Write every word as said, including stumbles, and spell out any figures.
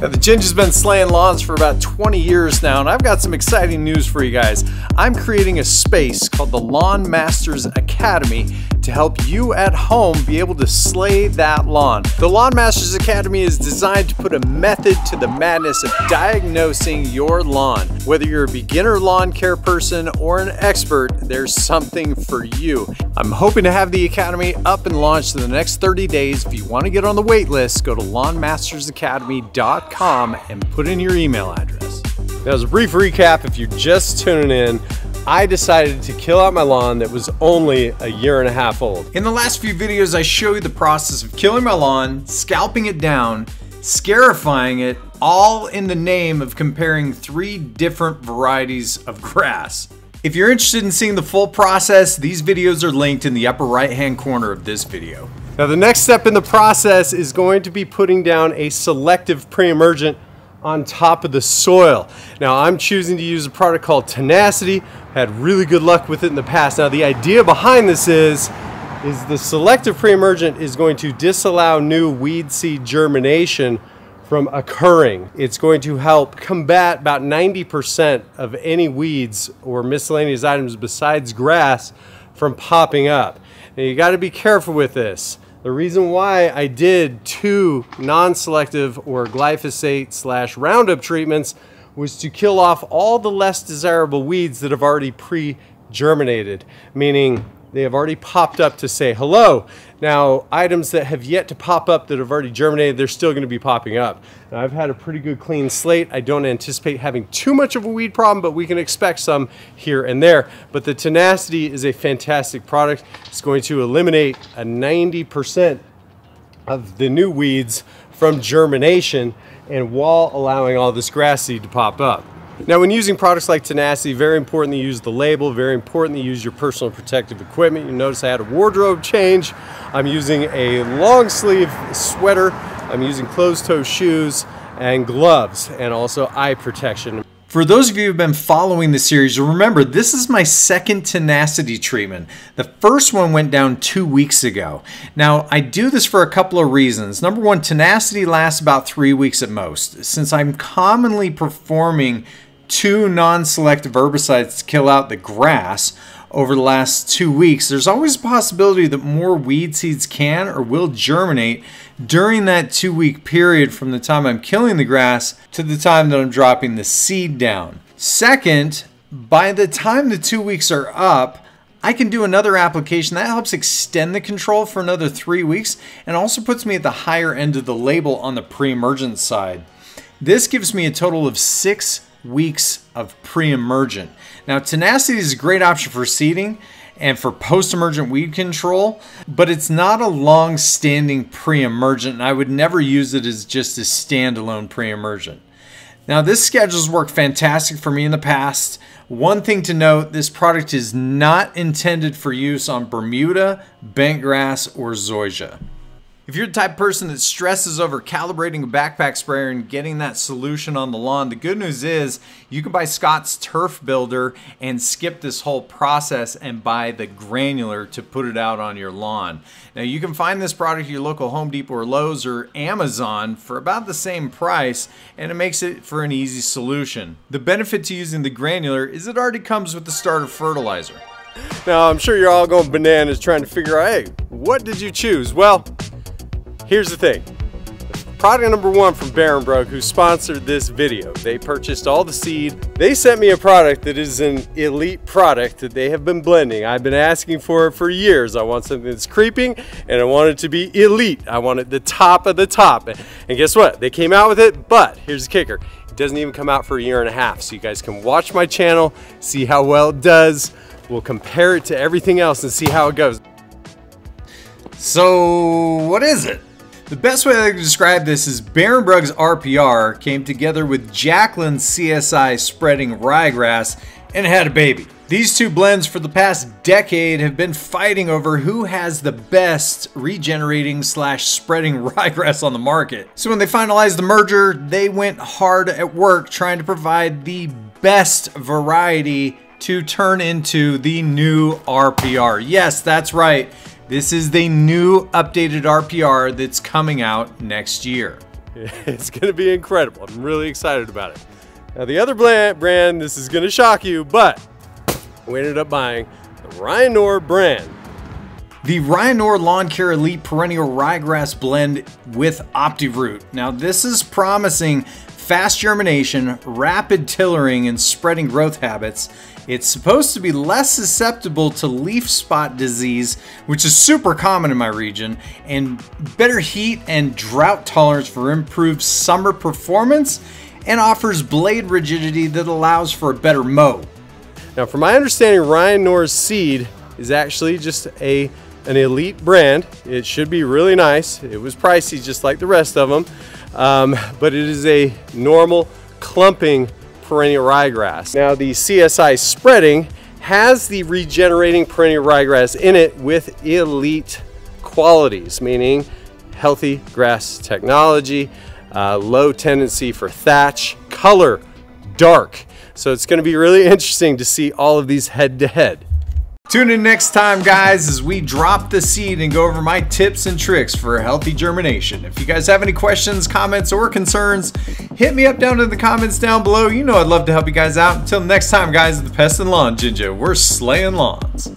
Now, the Ginja's been slaying lawns for about twenty years now, and I've got some exciting news for you guys. I'm creating a space called the Lawn Masters Academy to help you at home be able to slay that lawn. The Lawn Masters Academy is designed to put a method to the madness of diagnosing your lawn. Whether you're a beginner lawn care person or an expert, there's something for you. I'm hoping to have the Academy up and launched in the next thirty days. If you want to get on the wait list, go to lawn masters academy dot com and put in your email address. That was a brief recap if you're just tuning in. I decided to kill out my lawn that was only a year and a half old. In the last few videos, I show you the process of killing my lawn, scalping it down, scarifying it, all in the name of comparing three different varieties of grass. If you're interested in seeing the full process, these videos are linked in the upper right-hand corner of this video. Now, the next step in the process is going to be putting down a selective pre-emergent on top of the soil. Now, I'm choosing to use a product called Tenacity. Had really good luck with it in the past. Now, the idea behind this is, is the selective pre-emergent is going to disallow new weed seed germination from occurring. It's going to help combat about ninety percent of any weeds or miscellaneous items besides grass from popping up. Now, you gotta be careful with this. The reason why I did two non-selective or glyphosate slash Roundup treatments was to kill off all the less desirable weeds that have already pre-germinated, meaning they have already popped up to say hello. Now, items that have yet to pop up that have already germinated, they're still gonna be popping up. Now, I've had a pretty good clean slate. I don't anticipate having too much of a weed problem, but we can expect some here and there. But the Tenacity is a fantastic product. It's going to eliminate a ninety percent of the new weeds from germination and while allowing all this grass seed to pop up. Now, when using products like Tenacity, very important that you use the label, very important that you use your personal protective equipment. You notice I had a wardrobe change. I'm using a long sleeve sweater. I'm using closed toe shoes and gloves and also eye protection. For those of you who've been following the series, remember this is my second Tenacity treatment. The first one went down two weeks ago. Now, I do this for a couple of reasons. Number one, Tenacity lasts about three weeks at most. Since I'm commonly performing two non-selective herbicides to kill out the grass over the last two weeks, there's always a possibility that more weed seeds can or will germinate during that two week period from the time I'm killing the grass to the time that I'm dropping the seed down. Second, by the time the two weeks are up, I can do another application that helps extend the control for another three weeks and also puts me at the higher end of the label on the pre-emergent side. This gives me a total of six weeks of pre-emergent. Now, Tenacity is a great option for seeding and for post-emergent weed control, but it's not a long-standing pre-emergent, and I would never use it as just a standalone pre-emergent. Now, this schedule's worked fantastic for me in the past. One thing to note, this product is not intended for use on Bermuda, bentgrass, or zoysia. If you're the type of person that stresses over calibrating a backpack sprayer and getting that solution on the lawn, the good news is you can buy Scotts Turfbuilder and skip this whole process and buy the granular to put it out on your lawn. Now, you can find this product at your local Home Depot or Lowe's or Amazon for about the same price, and it makes it for an easy solution. The benefit to using the granular is it already comes with the starter fertilizer. Now, I'm sure you're all going bananas trying to figure out, hey, what did you choose? Well, here's the thing. Product number one from Barenbrug, who sponsored this video. They purchased all the seed. They sent me a product that is an elite product that they have been blending. I've been asking for it for years. I want something that's creeping, and I want it to be elite. I want it the top of the top. And guess what? They came out with it, but here's the kicker. It doesn't even come out for a year and a half. So you guys can watch my channel, see how well it does. We'll compare it to everything else and see how it goes. So what is it? The best way I can describe this is Barenbrug's R P R came together with Jacklin's C S I spreading ryegrass and had a baby. These two blends for the past decade have been fighting over who has the best regenerating slash spreading ryegrass on the market. So when they finalized the merger, they went hard at work trying to provide the best variety to turn into the new R P R. Yes, that's right. This is the new updated R P R that's coming out next year. It's gonna be incredible. I'm really excited about it. Now the other brand, this is gonna shock you, but we ended up buying the Ryan Knorr brand. The Ryan Knorr Lawn Care Elite Perennial Ryegrass Blend with OptiRoot. Now this is promising fast germination, rapid tillering, and spreading growth habits. It's supposed to be less susceptible to leaf spot disease, which is super common in my region, and better heat and drought tolerance for improved summer performance, and offers blade rigidity that allows for a better mow. Now, from my understanding, Ryan Knorr's seed is actually just a an elite brand. It should be really nice. It was pricey just like the rest of them. Um, but it is a normal clumping perennial ryegrass. Now the C S I spreading has the regenerating perennial ryegrass in it with elite qualities, meaning healthy grass technology, uh, low tendency for thatch, color, dark. So it's gonna be really interesting to see all of these head to head. Tune in next time, guys, as we drop the seed and go over my tips and tricks for healthy germination. If you guys have any questions, comments, or concerns, hit me up down in the comments down below. You know I'd love to help you guys out. Until next time, guys, the Pest and Lawn Ginja. We're slaying lawns.